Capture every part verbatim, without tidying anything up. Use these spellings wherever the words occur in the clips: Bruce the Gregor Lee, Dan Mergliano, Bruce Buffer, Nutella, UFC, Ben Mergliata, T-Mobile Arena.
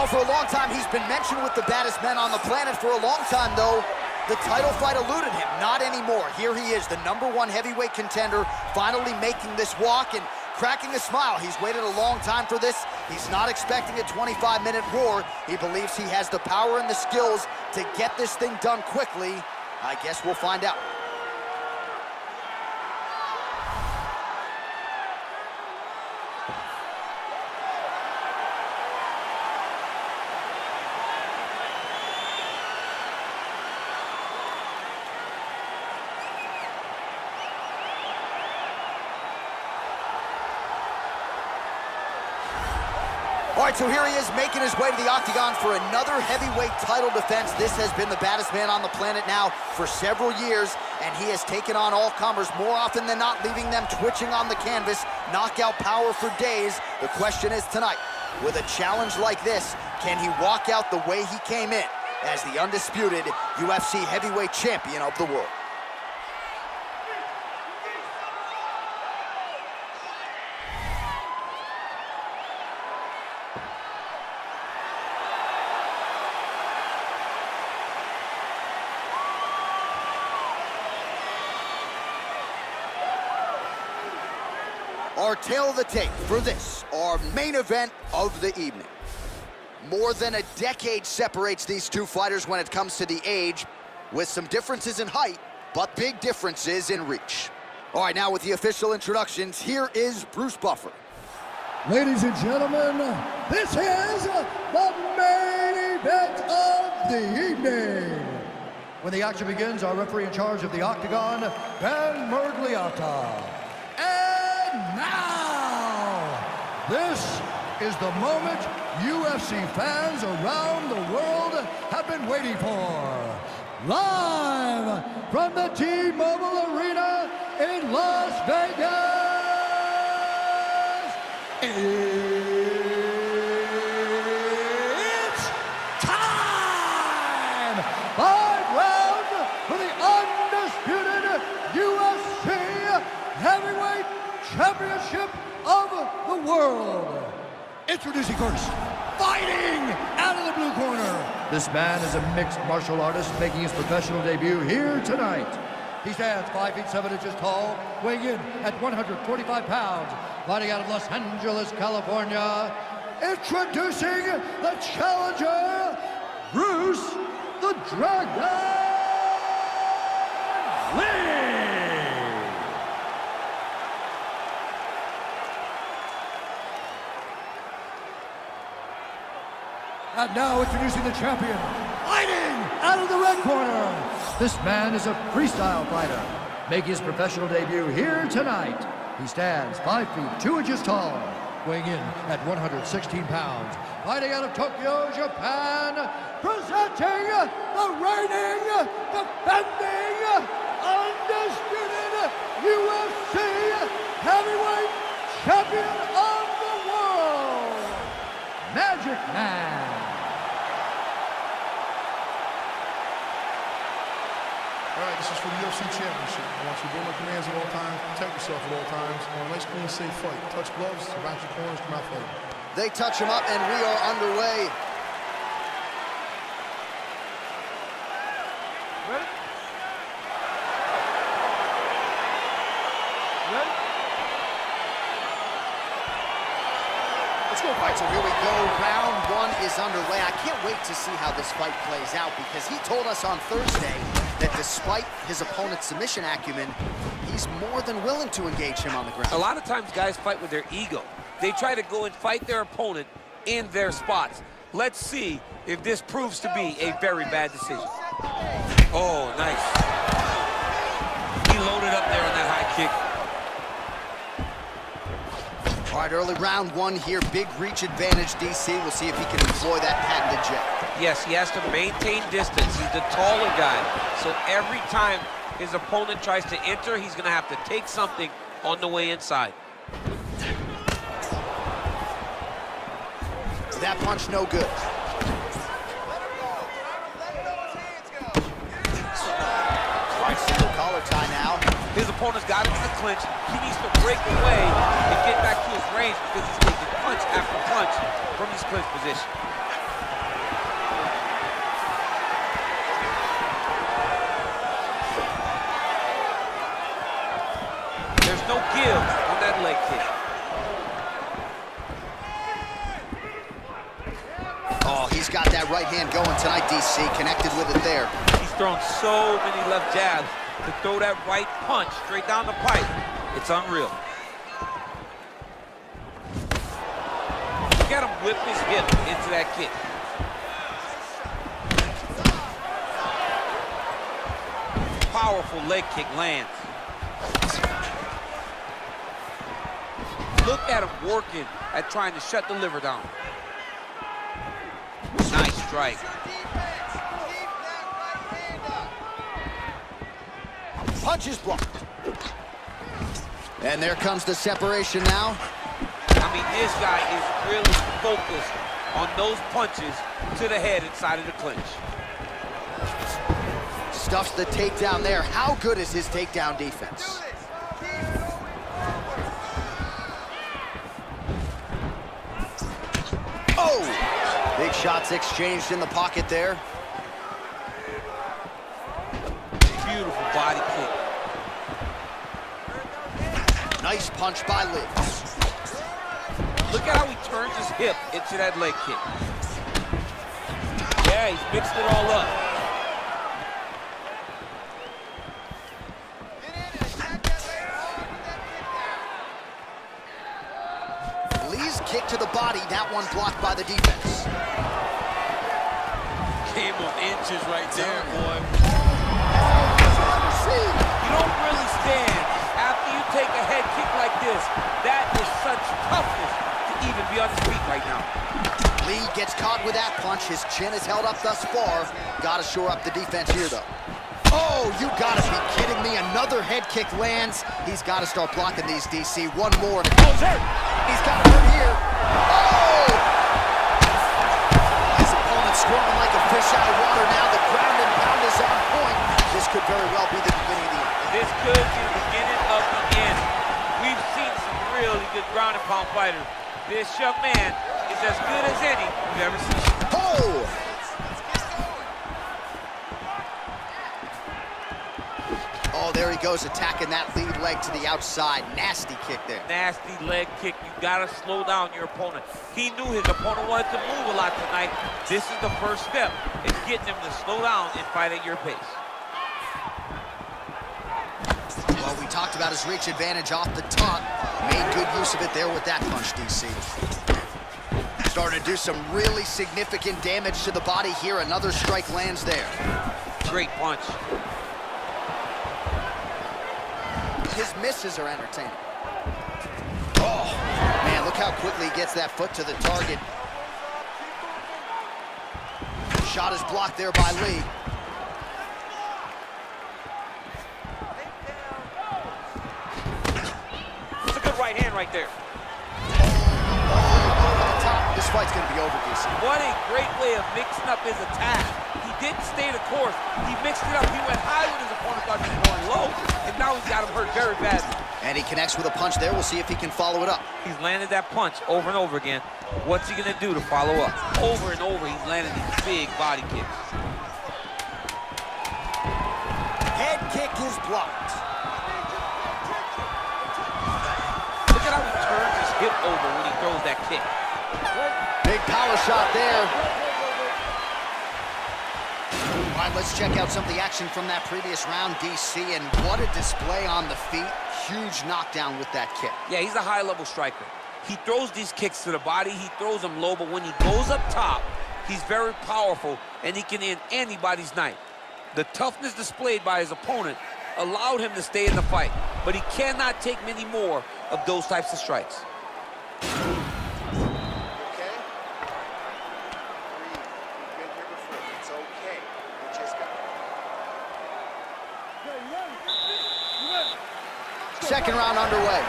Well, for a long time, he's been mentioned with the baddest men on the planet. For a long time, though, the title fight eluded him. Not anymore. Here he is, the number one heavyweight contender, finally making this walk and cracking a smile. He's waited a long time for this. He's not expecting a twenty-five minute roar. He believes he has the power and the skills to get this thing done quickly. I guess we'll find out. All right, so here he is making his way to the Octagon for another heavyweight title defense. This has been the baddest man on the planet now for several years, and he has taken on all comers more often than not, leaving them twitching on the canvas, knockout power for days. The question is tonight, with a challenge like this, can he walk out the way he came in as the undisputed U F C heavyweight champion of the world? Our tale of the tape for this, our main event of the evening. More than a decade separates these two fighters when it comes to the age, with some differences in height, but big differences in reach. All right, now with the official introductions, here is Bruce Buffer. Ladies and gentlemen, this is the main event of the evening. When the action begins, our referee in charge of the Octagon, Ben Mergliata. Now, this is the moment U F C fans around the world have been waiting for. Live from the T-Mobile Arena in Las Vegas, it's time! Five rounds for the undisputed U F C heavyweight championship of the world. Introducing first, fighting out of the blue corner. This man is a mixed martial artist making his professional debut here tonight. He stands five feet seven inches tall, weighing in at one hundred forty-five pounds, fighting out of Los Angeles, California. Introducing the challenger, Bruce the Gregor Lee. And now introducing the champion, fighting out of the red corner. This man is a freestyle fighter, making his professional debut here tonight. He stands five feet two inches tall, weighing in at one hundred sixteen pounds, fighting out of Tokyo, Japan, presenting the reigning, defending, undisputed U F C heavyweight champion of the world, Magic Man. All right, this is for the U F C Championship. I want you to build my commands at all times, protect yourself at all times, on a nice, clean, safe fight. Touch gloves, surround your corners, come out fighting. They touch him up, and we are underway. Ready? Ready? Let's go fight. So here we go. Round one is underway. I can't wait to see how this fight plays out, because he told us on Thursday that despite his opponent's submission acumen, he's more than willing to engage him on the ground. A lot of times guys fight with their ego. They try to go and fight their opponent in their spots. Let's see if this proves to be a very bad decision. Oh, nice. He loaded up there on that high kick. All right, early round one here. Big reach advantage, D C. We'll see if he can employ that patented jet. Yes, he has to maintain distance. He's the taller guy. So every time his opponent tries to enter, he's going to have to take something on the way inside. That punch no good. Right, single collar tie now. His opponent's got him in the clinch. He needs to break away and get back to his range, because he's making punch after punch from his clinch position. no give on that leg kick. Oh, he's got that right hand going tonight, D C. Connected with it there. He's thrown so many left jabs. To throw that right punch straight down the pipe, it's unreal. You got him whip his hip into that kick. Powerful leg kick lands. Look at him working at trying to shut the liver down. Nice strike. Punch is blocked. And there comes the separation now. I mean, this guy is really focused on those punches to the head inside of the clinch. Stuffs the takedown there. How good is his takedown defense? Oh! Big shots exchanged in the pocket there. Beautiful body kick. Nice punch by Lips. Look at how he turns his hip into that leg kick. Yeah, he's mixed it all up. Lee's kick to the body, that one blocked by the defense. Game of inches right there, boy. You don't really stand. After you take a head kick like this, that is such toughness to even be on his feet right now. Lee gets caught with that punch. His chin is held up thus far. Gotta shore up the defense here, though. Oh, you gotta be kidding me. Another head kick lands. He's gotta start blocking these, D C. One more. Oh, hurt. He's got him here. Oh! His opponent squirming like a fish out of water now. The ground and pound is on point. This could very well be the beginning of the end. This could be the beginning. We've seen some really good ground and pound fighters. This young man is as good as any we've ever seen. Oh! Oh, there he goes, attacking that lead leg to the outside. Nasty kick there. Nasty leg kick. You gotta slow down your opponent. He knew his opponent wanted to move a lot tonight. This is the first step. It's getting him to slow down and fight at your pace. Well, we talked about his reach advantage off the top. Made good use of it there with that punch, D C. Starting to do some really significant damage to the body here. Another strike lands there. Great punch. His misses are entertaining. Oh, man, look how quickly he gets that foot to the target. Shot is blocked there by Lee. Hand right there. Over the top. This fight's going to be over, D C. What a great way of mixing up his attack. He didn't stay the course. He mixed it up. He went high when his opponent thought he was going low, and now he's got him hurt very badly. And he connects with a punch there. We'll see if he can follow it up. He's landed that punch over and over again. What's he going to do to follow up? Over and over, he's landed these big body kicks. Head kick is blocked. Hip over when he throws that kick. Big power shot there. All right, let's check out some of the action from that previous round, D C, and what a display on the feet. Huge knockdown with that kick. Yeah, he's a high-level striker. He throws these kicks to the body, he throws them low, but when he goes up top, he's very powerful, and he can end anybody's night. The toughness displayed by his opponent allowed him to stay in the fight, but he cannot take many more of those types of strikes. Second round underway.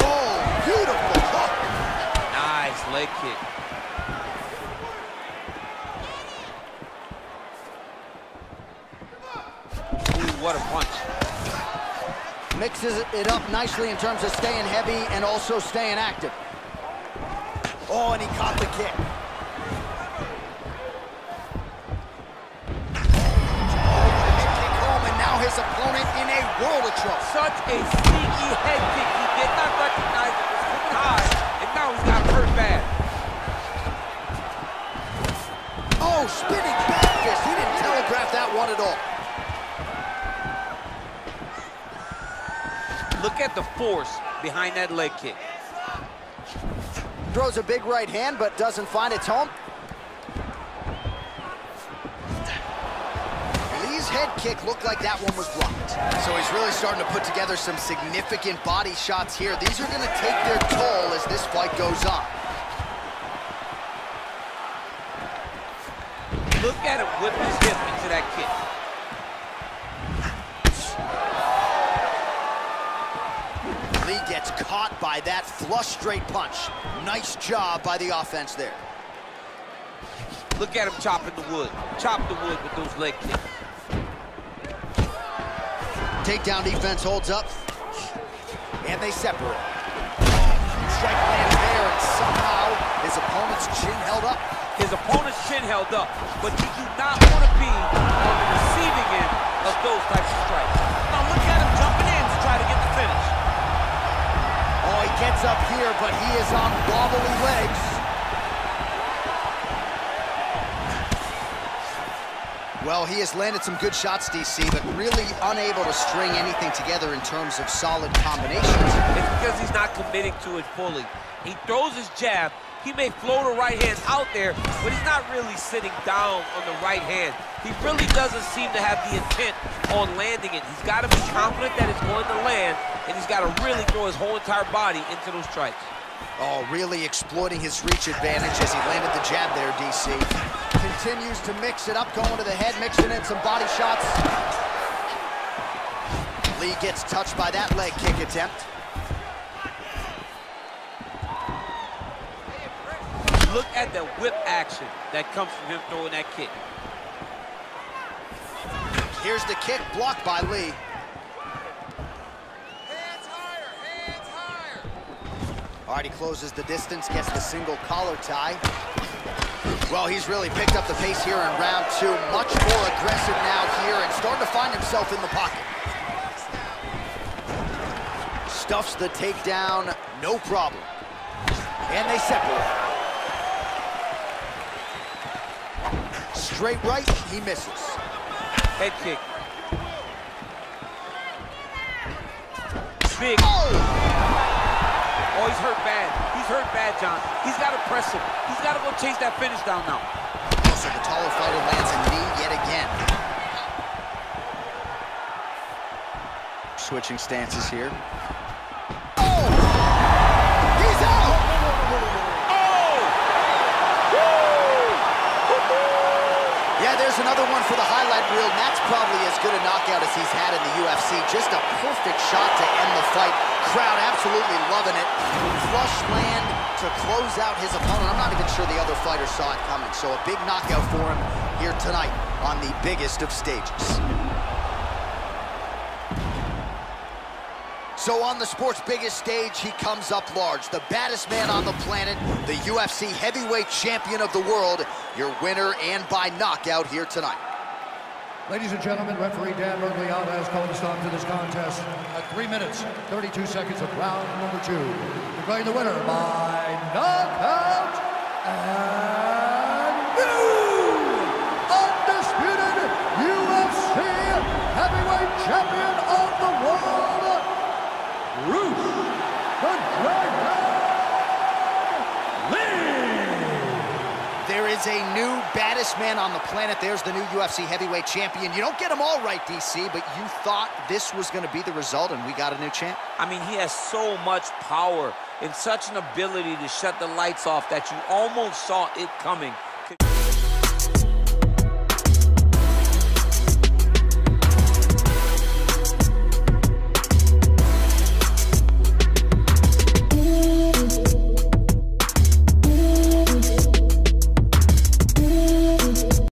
Oh, beautiful hook. Nice leg kick. Ooh, what a punch. Mixes it up nicely in terms of staying heavy and also staying active. Oh, and he caught the kick. His opponent in a world of trouble. Such a sneaky head kick. He did not recognize it was coming high, and now he's got hurt bad. Oh, spinning back fist. He didn't telegraph that one at all. Look at the force behind that leg kick. Throws a big right hand, but doesn't find its home. Lee's head kick looked like that one was blocked. So he's really starting to put together some significant body shots here. These are going to take their toll as this fight goes on. Look at him whip his hip into that kick. Lee gets caught by that flush straight punch. Nice job by the offense there. Look at him chopping the wood. Chop the wood with those leg kicks. Takedown defense holds up. And they separate. Strike land there, and somehow his opponent's chin held up. His opponent's chin held up, but you do not want to be on the receiving end of those types of strikes. Now look at him jumping in to try to get the finish. Oh, he gets up here, but he is on wobbly legs. Well, he has landed some good shots, D C, but really unable to string anything together in terms of solid combinations. It's because he's not committing to it fully. He throws his jab. He may float a right hand out there, but he's not really sitting down on the right hand. He really doesn't seem to have the intent on landing it. He's got to be confident that it's going to land, and he's got to really throw his whole entire body into those strikes. Oh, really exploiting his reach advantage as he landed the jab there, D C. Continues to mix it up, going to the head, mixing in some body shots. Lee gets touched by that leg kick attempt. Look at the whip action that comes from him throwing that kick. Here's the kick blocked by Lee. Hands higher, hands higher. All right, he closes the distance, gets the single collar tie. Well, he's really picked up the pace here in round two. Much more aggressive now here and starting to find himself in the pocket. Stuffs the takedown, no problem. And they separate. Straight right, he misses. Head kick. Big. Oh! Oh, he's hurt bad. He's hurt bad, John. He's got to press him. He's got to go chase that finish down now. Also, the taller fighter lands a knee yet again. Switching stances here. There's another one for the highlight reel, and that's probably as good a knockout as he's had in the U F C. Just a perfect shot to end the fight. Crowd absolutely loving it. Flush land to close out his opponent. I'm not even sure the other fighter saw it coming, so a big knockout for him here tonight on the biggest of stages. So on the sport's biggest stage, he comes up large. The baddest man on the planet, the U F C heavyweight champion of the world, your winner and by knockout here tonight. Ladies and gentlemen, referee Dan Mergliano has called a stop to this contest at three minutes, thirty-two seconds of round number two. Declaring the winner by knockout and new undisputed U F C heavyweight champion of the world, Bruce the Gregor Lee! There is a new baddest man on the planet. There's the new U F C heavyweight champion. You don't get them all right, D C, but you thought this was going to be the result, and we got a new champ. I mean, he has so much power and such an ability to shut the lights off that you almost saw it coming.